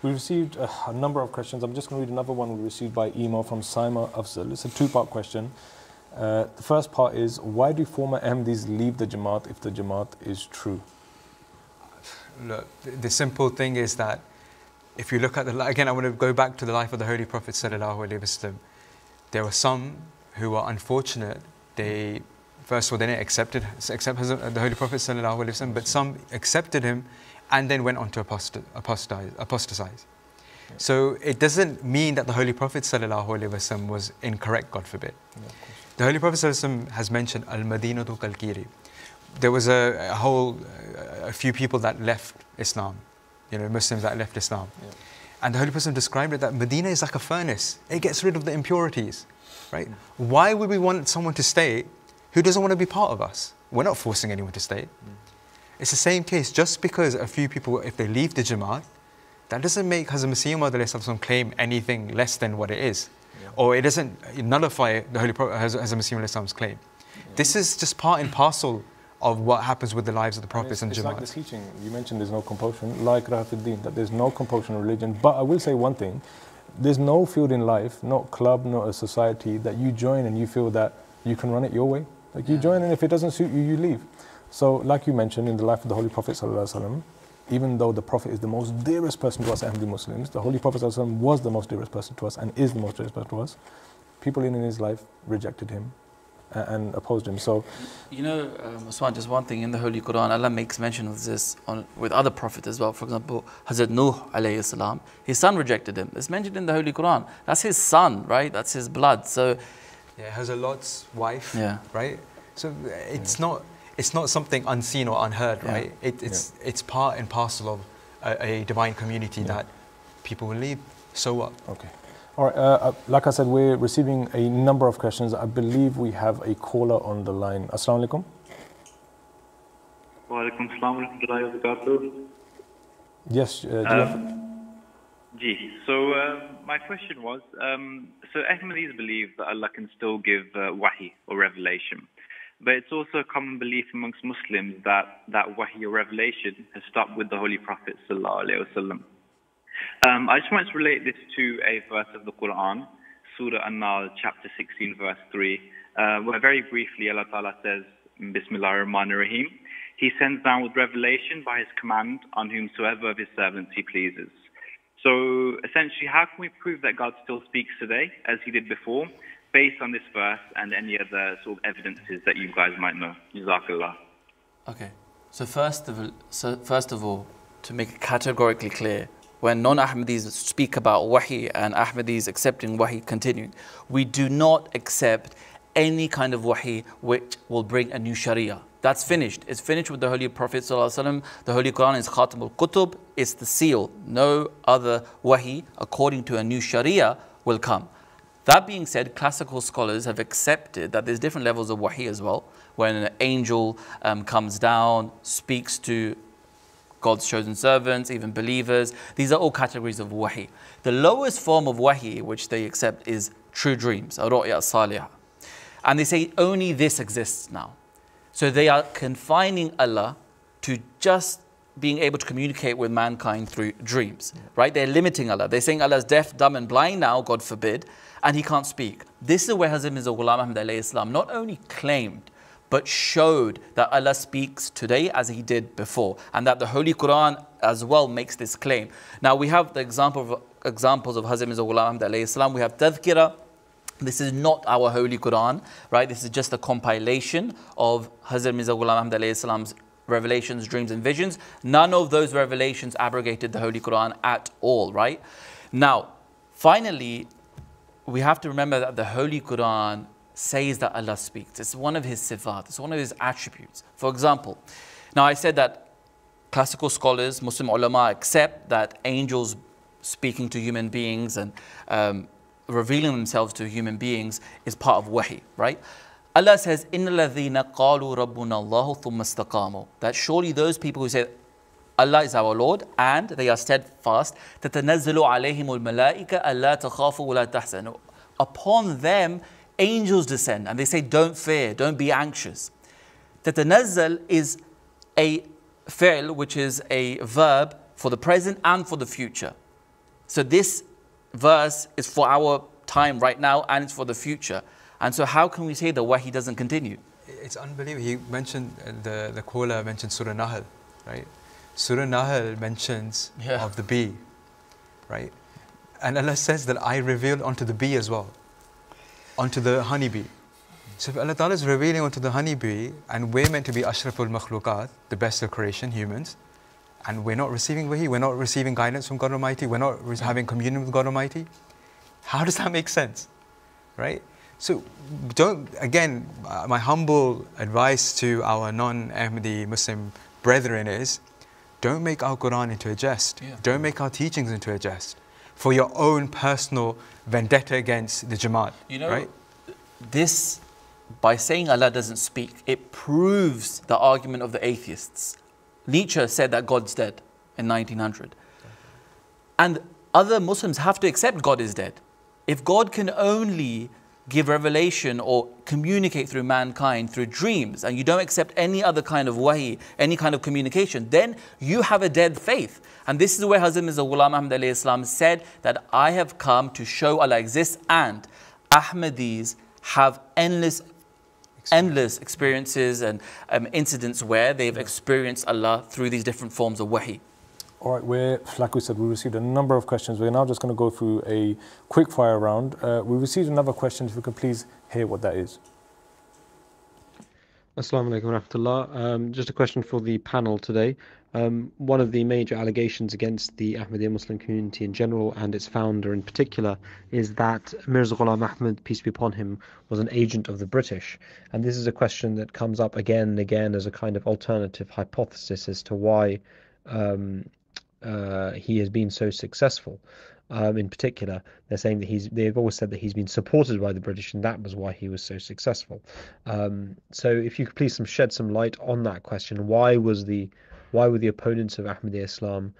We received a number of questions. I'm just going to read another one we received by email from Saima Afzal. It's a two-part question. The first part is, why do former MDs leave the Jamaat if the Jamaat is true? Look, the simple thing is that if you look at the... Again, I want to go back to the life of the Holy Prophet Sallallahu Alaihi Wasallam. There were some who were unfortunate. They... First of all, they didn't accept the Holy Prophet ﷺ, but some accepted him and then went on to apostatize. So it doesn't mean that the Holy Prophet ﷺ was incorrect, God forbid. The Holy Prophet ﷺ has mentioned Al-Madinatu Kalkiri. There was a few people that left Islam, you know, Muslims that left Islam. And the Holy Prophet ﷺ described it that Medina is like a furnace. It gets rid of the impurities, right? Why would we want someone to stay who doesn't want to be part of us? We're not forcing anyone to stay. It's the same case. Just because a few people, if they leave the Jamaat, that doesn't make Hazrat Masih-e-Maud Alayhis Salam claim anything less than what it is. Yeah. Or it doesn't nullify the Holy Prophet Hazrat Masih-e-Maud Alayhis Salam's claim. Yeah. This is just part and parcel of what happens with the lives of the prophets and Jamaat. It's like the teaching. You mentioned there's no compulsion, like Rahat-ed-Din, that there's no compulsion in religion. But I will say one thing. There's no field in life, not club, not a society, that you join and you feel that you can run it your way. Like you join and if it doesn't suit you, you leave. So like you mentioned, in the life of the Holy Prophet ﷺ, even though the Prophet is the most dearest person to us Ahmadi Muslims, the Holy Prophet ﷺ was the most dearest person to us and is the most dearest person to us, people in his life rejected him and opposed him. So, you know, Usman, just one thing in the Holy Quran, Allah makes mention of this with other prophets as well. For example, Hazrat Nuh alayhi salam, his son rejected him. It's mentioned in the Holy Quran. That's his son, right? That's his blood. So, yeah, Hazrat Lot's wife, right? So it's not something unseen or unheard, right? It's part and parcel of a divine community that people will leave. So what? Okay. All right, like I said, we're receiving a number of questions. I believe we have a caller on the line. Assalamu alaikum. Wa alaikum salam wa rahmatullahi wa barakatuh. Yes. My question was, so Ahmadis believe that Allah can still give wahi or revelation. But it's also a common belief amongst Muslims that wahi or revelation has stopped with the Holy Prophet sallallahu alaihi wasallam. I just want to relate this to a verse of the Quran, Surah An-Nahl, chapter 16, verse 3, where very briefly Allah Ta'ala says, Bismillahir Rahmanir Rahim, He sends down with revelation by His command on whomsoever of His servants He pleases. So essentially, how can we prove that God still speaks today, as He did before, based on this verse and any other sort of evidences that you guys might know? JazakAllah. Okay, so first of all, to make it categorically clear, when non-Ahmadis speak about wahi and Ahmadis accepting wahi continuing, we do not accept any kind of wahi which will bring a new sharia. That's finished. It's finished with the Holy Prophet ﷺ. The Holy Quran is Khatim al Qutub. It's the seal. No other wahi according to a new sharia will come. That being said, classical scholars have accepted that there's different levels of wahi as well. When an angel comes down, speaks to God's chosen servants, even believers. These are all categories of wahi. The lowest form of wahi which they accept is true dreams, ar-ru'ya as-salihah. And they say only this exists now. So they are confining Allah to just being able to communicate with mankind through dreams, right? They're limiting Allah. They're saying Allah is deaf, dumb and blind now, God forbid, and He can't speak. This is where Hazrat Mirza Ghulam Ahmad alayhi salam not only claimed but showed that Allah speaks today as He did before, and that the Holy Quran as well makes this claim. Now we have the examples of Hazrat Mirza Ghulam Ahmad alayhi salam. We have Tadhkira. This is not our Holy Quran, right? This is just a compilation of Hazrat Mirza Ghulam Ahmad alayhi salam's revelations, dreams and visions. None of those revelations abrogated the Holy Quran at all, right? Now, finally, we have to remember that the Holy Quran says that Allah speaks. It's one of His sifat, it's one of His attributes. For example, now I said that classical scholars, Muslim ulama, accept that angels speaking to human beings and revealing themselves to human beings is part of wahi, right? Allah says, إِنَّ الَّذِينَ قَالُوا رَبُّنَا اللَّهُ ثُمَّ اسْتَقَامُوا. That surely those people who say Allah is our Lord and they are steadfast, تَتَنَزَّلُ عَلَيْهِمُ الْمَلَائِكَةُ أَلَّا تَخَافُوا وَلَا تَحْزَنُوا. Upon them angels descend and they say, don't fear, don't be anxious. Tatanazzal is a fi'l, which is a verb for the present and for the future. So this verse is for our time right now and it's for the future. And so how can we say that wahi doesn't continue? It's unbelievable. He mentioned, the caller mentioned Surah Nahl, right? Surah Nahl mentions of the bee, right? And Allah says that I revealed unto the bee as well, onto the honeybee. So if Allah Ta'ala is revealing onto the honeybee and we're meant to be ashraful makhluqat, the best of creation, humans, and we're not receiving wahi, we're not receiving guidance from God Almighty, we're not having communion with God Almighty, how does that make sense, right? So don't, again, my humble advice to our non-Ahmadi Muslim brethren is, don't make our Quran into a jest, don't make our teachings into a jest, for your own personal vendetta against the Jamaat. You know, right? This, by saying Allah doesn't speak, it proves the argument of the atheists. Nietzsche said that God's dead in 1900. And other Muslims have to accept God is dead. If God can only give revelation or communicate through mankind through dreams, and you don't accept any other kind of wahi, any kind of communication, then you have a dead faith. And this is where Hazrat Mirza Ghulam Ahmad Alayhis Salam said that I have come to show Allah exists, and Ahmadis have endless experiences and incidents where they've experienced Allah through these different forms of wahi. All right, like we said, we received a number of questions. We're now just going to go through a quick fire round. We received another question, if we could please hear what that is. As-salamu alaykum wa rahmatullah. Just a question for the panel today. One of the major allegations against the Ahmadiyya Muslim community in general and its founder in particular is that Mirza Ghulam Ahmad, peace be upon him, was an agent of the British. And this is a question that comes up again and again as a kind of alternative hypothesis as to why he has been so successful. In particular, they're saying that they've always said that he's been supported by the British, and that was why he was so successful. So if you could please shed some light on that question. Why were the opponents of Ahmadiyya Islam,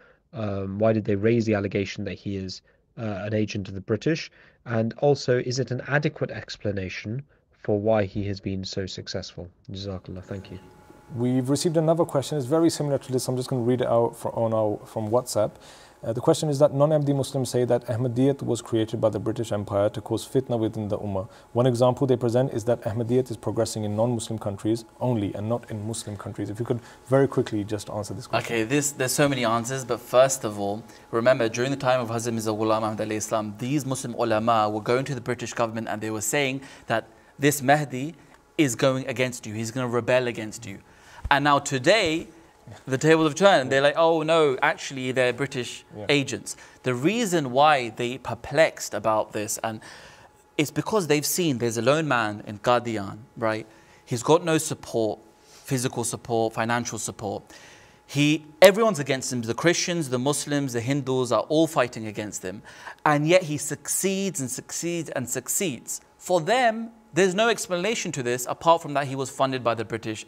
why did they raise the allegation that he is an agent of the British? And also, is it an adequate explanation for why he has been so successful? Jazakallah, thank you. We've received another question. It's very similar to this. I'm just going to read it out from WhatsApp. The question is that non-Ahmadi Muslims say that Ahmadiyyat was created by the British Empire to cause fitna within the Ummah. One example they present is that Ahmadiyyat is progressing in non-Muslim countries only and not in Muslim countries. If you could very quickly just answer this question. Okay, there's so many answers, but first of all, remember during the time of Hazrat Mirza Ghulam Ahmad Alayhis Salam, these Muslim ulama were going to the British government and they were saying that this Mahdi is going against you, he's going to rebel against you. And now today, the tables have turned. They're like, oh no, actually they're British agents. The reason why they perplexed about this, and it's because they've seen there's a lone man in Qadiyan, right? He's got no support, physical support, financial support. Everyone's against him. The Christians, the Muslims, the Hindus are all fighting against him. And yet he succeeds and succeeds and succeeds. For them, there's no explanation to this apart from that he was funded by the British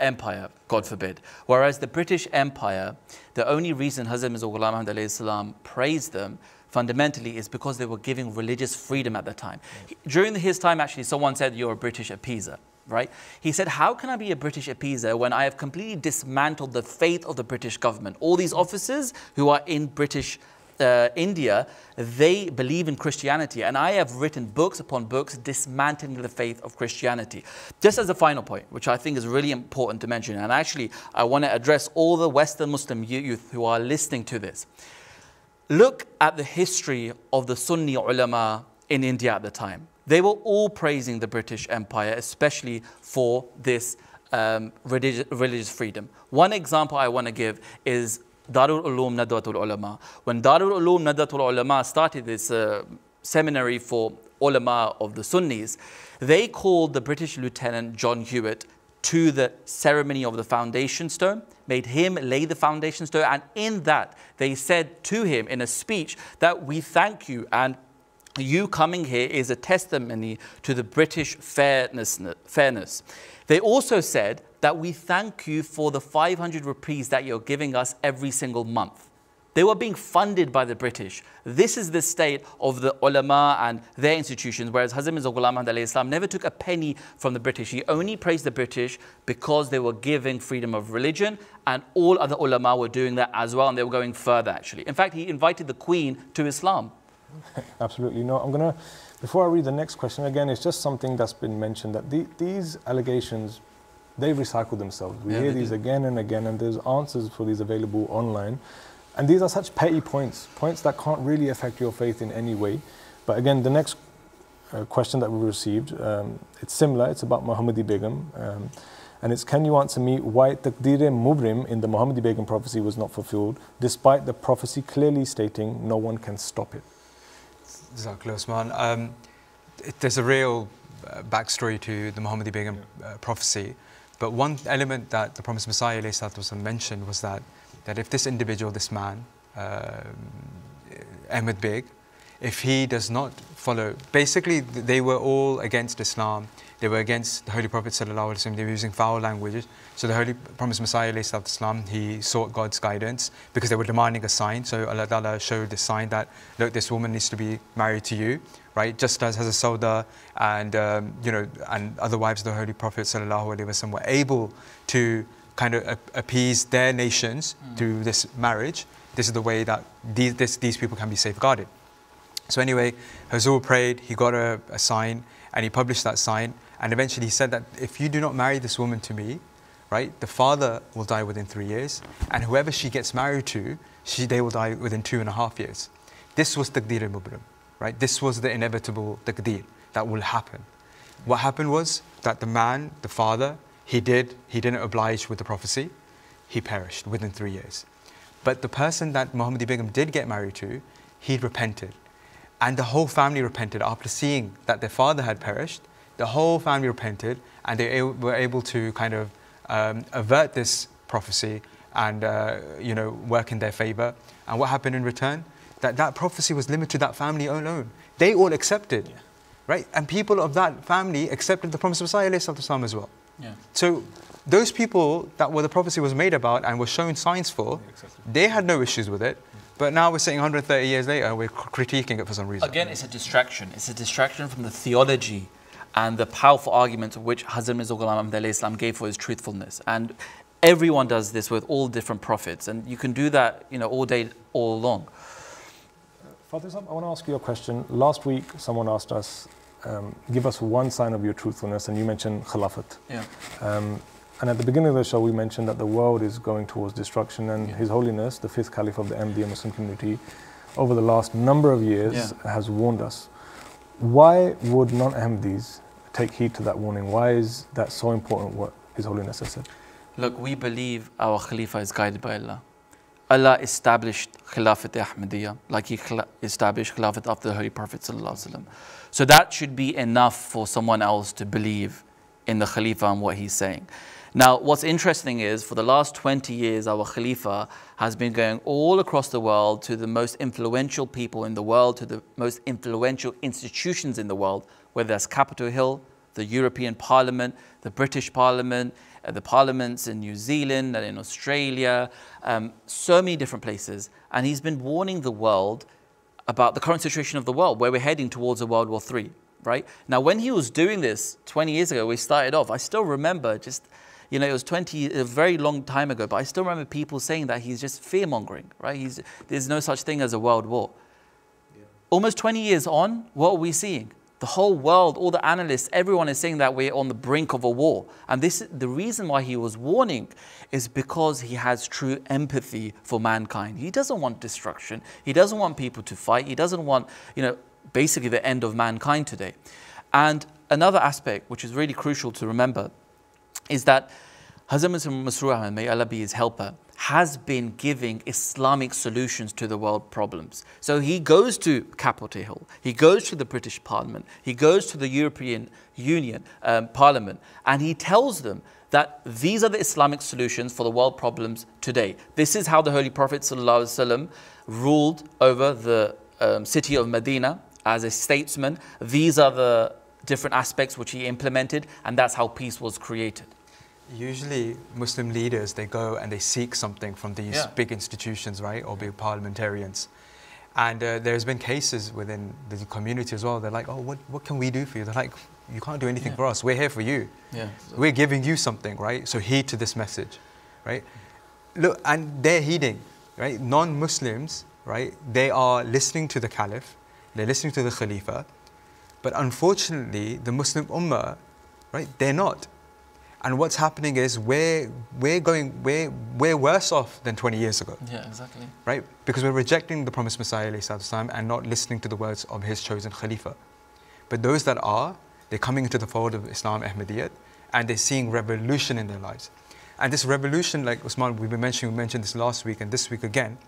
Empire, God forbid. Whereas the British Empire, the only reason Hazrat Mirza Ghulam Ahmad Alayhis Salam praised them fundamentally is because they were giving religious freedom at the time. During his time, actually, someone said, you're a British appeaser, right? He said, how can I be a British appeaser when I have completely dismantled the faith of the British government? All these officers who are in British India, they believe in Christianity, and I have written books upon books dismantling the faith of Christianity. Just as a final point, which I think is really important to mention, and actually I want to address all the Western Muslim youth who are listening to this. Look at the history of the Sunni ulama in India at the time. They were all praising the British Empire, especially for this religious freedom. One example I want to give is Darul Ulum Nadwatul Ulama. When Darul Ulum Nadwatul Ulama started this seminary for ulama of the Sunnis, they called the British Lieutenant John Hewitt to the ceremony of the foundation stone, made him lay the foundation stone, and in that they said to him in a speech that we thank you, and you coming here is a testimony to the British fairness. They also said that we thank you for the 500 rupees that you're giving us every single month. They were being funded by the British. This is the state of the ulama and their institutions, whereas Hazrat Mirza Ghulam Ahmad Alayhis Salam never took a penny from the British. He only praised the British because they were giving freedom of religion, and all other ulama were doing that as well, and they were going further, actually. In fact, he invited the Queen to Islam. Absolutely. No, I'm going to, before I read the next question, again, it's just something that's been mentioned, that these allegations, they recycle themselves. We hear these again and again, and there's answers for these available online. And these are such petty points, points that can't really affect your faith in any way. But again, the next question that we received, it's similar, it's about Muhammadi Begum. And it's, can you answer me why Tadhkira Mubrim in the Muhammadi Begum prophecy was not fulfilled, despite the prophecy clearly stating no one can stop it? There's a real backstory to the Muhammadi Begum prophecy, but one element that the Promised Messiah mentioned was that if this individual, this man, Ahmad Beg, if he does not follow. Basically, they were all against Islam. They were against the Holy Prophet ﷺ. They were using foul languages. So the Holy Promised Messiah ﷺ, he sought God's guidance because they were demanding a sign. So Allah Ta'ala showed the sign that, look, this woman needs to be married to you, right? Just as Hazrat Sauda and, you know, and other wives of the Holy Prophet ﷺ were able to kind of appease their nations through this marriage. This is the way that these people can be safeguarded. So anyway, Hazur prayed, he got a sign, and he published that sign. And eventually he said that if you do not marry this woman to me, right, the father will die within 3 years, and whoever she gets married to, they will die within 2.5 years. This was Taqdeer-e-Mubram, right? This was the inevitable Taqdeer that will happen. What happened was that the man, the father, he didn't oblige with the prophecy. He perished within 3 years. But the person that Muhammadi Begum did get married to, he repented. And the whole family repented after seeing that their father had perished. The whole family repented, and they were able to kind of avert this prophecy and you know, work in their favor. And what happened in return? That prophecy was limited to that family alone. They all accepted, yeah, right? And people of that family accepted the Promised Messiah as well. Yeah. So those people that were the prophecy was made about and were shown signs for, they had no issues with it. But now we're sitting 130 years later and we're critiquing it for some reason. Again, it's a distraction. It's a distraction from the theology and the powerful arguments which Hazrat Mirza Ghulam Ahmad gave for his truthfulness. And everyone does this with all different prophets. And you can do that, you know, all day, all long. Father Sahib, I want to ask you a question. Last week, someone asked us, give us one sign of your truthfulness, and you mentioned Khilafat. Yeah. And at the beginning of the show, we mentioned that the world is going towards destruction, and His Holiness, the 5th Caliph of the Ahmadiyya Muslim community, over the last number of years has warned us. Why would non-Ahmadis take heed to that warning? Why is that so important, what His Holiness has said? Look, we believe our Khalifa is guided by Allah. Allah established Khilafat-e-Ahmadiyya, like He established Khilafat after the Holy Prophet ﷺ. So that should be enough for someone else to believe in the Khalifa and what he's saying. Now, what's interesting is, for the last 20 years, our Khalifa has been going all across the world to the most influential people in the world, to the most influential institutions in the world, whether that's Capitol Hill, the European Parliament, the British Parliament, the parliaments in New Zealand and in Australia, so many different places. And he's been warning the world about the current situation of the world, where we're heading towards a World War III, right? Now, when he was doing this 20 years ago, we started off, I still remember just... You know, it was a very long time ago, but I still remember people saying that he's just fear-mongering, right? There's no such thing as a world war. Yeah. Almost 20 years on, what are we seeing? The whole world, all the analysts, everyone is saying that we're on the brink of a war. And the reason why he was warning is because he has true empathy for mankind. He doesn't want destruction. He doesn't want people to fight. He doesn't want, you know, basically the end of mankind today. And another aspect, which is really crucial to remember, is that Hazrat Masroor Ahmad, may Allah be his helper, has been giving Islamic solutions to the world problems. So he goes to Capitol Hill, he goes to the British Parliament, he goes to the European Union Parliament, and he tells them that these are the Islamic solutions for the world problems today. This is how the Holy Prophet ﷺ ruled over the city of Medina as a statesman. These are the different aspects which he implemented, and that's how peace was created. Usually Muslim leaders, they go and they seek something from these big institutions, right, or big parliamentarians. And there's been cases within the community as well. They're like, oh, what can we do for you? They're like, you can't do anything for us. We're here for you. Yeah. We're giving you something, right? So heed to this message, right? Look, and they're heeding, right? Non-Muslims, right? They are listening to the Caliph. They're listening to the Khalifa. But unfortunately, the Muslim Ummah, right, they're not. And what's happening is we're worse off than 20 years ago. Yeah, exactly. Right? Because we're rejecting the Promised Messiah ﷺ and not listening to the words of his chosen Khalifa. But those that are, they're coming into the fold of Islam Ahmadiyyat, and they're seeing revolution in their lives. And this revolution, like Usman, we mentioned this last week and this week again,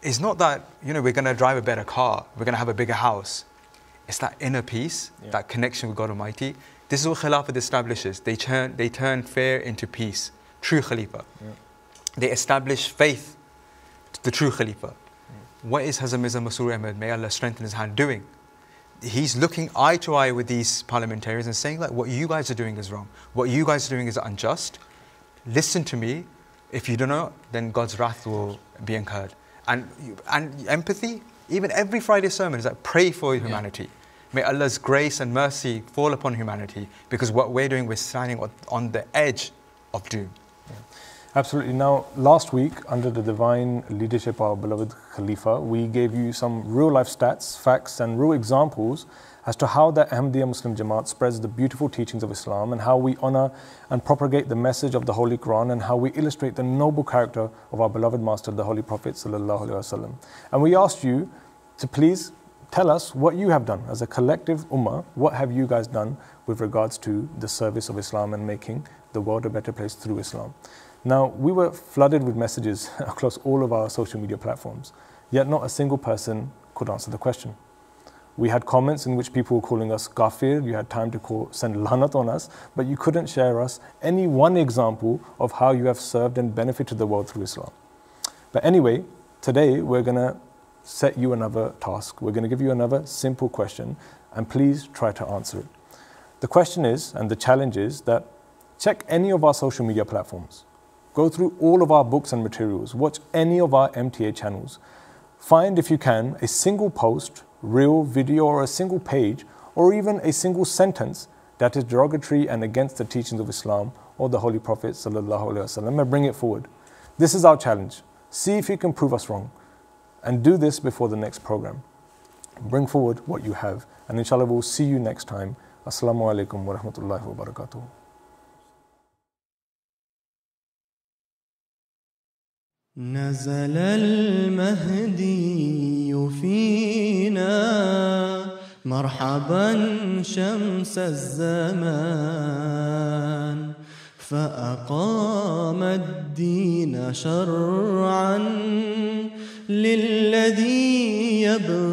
is not that, you know, we're going to drive a better car, we're going to have a bigger house. It's that inner peace, that connection with God Almighty. This is what Khilafat establishes. They turn fear into peace, true Khalifa. Yeah. They establish faith, the true Khalifa. what is Hazrat Mirza Masroor Ahmad, may Allah strengthen his hand, doing? He's looking eye to eye with these parliamentarians and saying, like, what you guys are doing is wrong. What you guys are doing is unjust. Listen to me. If you don't know, then God's wrath will be incurred. And empathy, even every Friday sermon is like, pray for humanity. Yeah. May Allah's grace and mercy fall upon humanity, because what we're doing, we're standing on the edge of doom. Yeah. Absolutely. Now, last week, under the divine leadership of our beloved Khalifa, we gave you some real-life stats, facts and real examples as to how the Ahmadiyya Muslim Jamaat spreads the beautiful teachings of Islam, and how we honour and propagate the message of the Holy Quran, and how we illustrate the noble character of our beloved Master, the Holy Prophet Sallallahu Alaihi Wasallam. And we asked you to please tell us what you have done as a collective ummah. What have you guys done with regards to the service of Islam and making the world a better place through Islam? Now, we were flooded with messages across all of our social media platforms, yet not a single person could answer the question. We had comments in which people were calling us kafir, you had time to send lanat on us, but you couldn't share us any one example of how you have served and benefited the world through Islam. But anyway, today we're going to set you another task. We're going to give you another simple question, and please try to answer it. The question is, and the challenge is, that check any of our social media platforms. Go through all of our books and materials, watch any of our MTA channels. Find, if you can, a single post, reel, video, or a single page, or even a single sentence that is derogatory and against the teachings of Islam or the Holy Prophet ﷺ, and bring it forward. This is our challenge. See if you can prove us wrong. And do this before the next program. Bring forward what you have. And inshallah, we'll see you next time. Assalamu alaikum wa rahmatullahi wa barakatuh. نزل المهدي فينا مرحبا شمس الزمان فأقام الدين شرعا للذي يبغى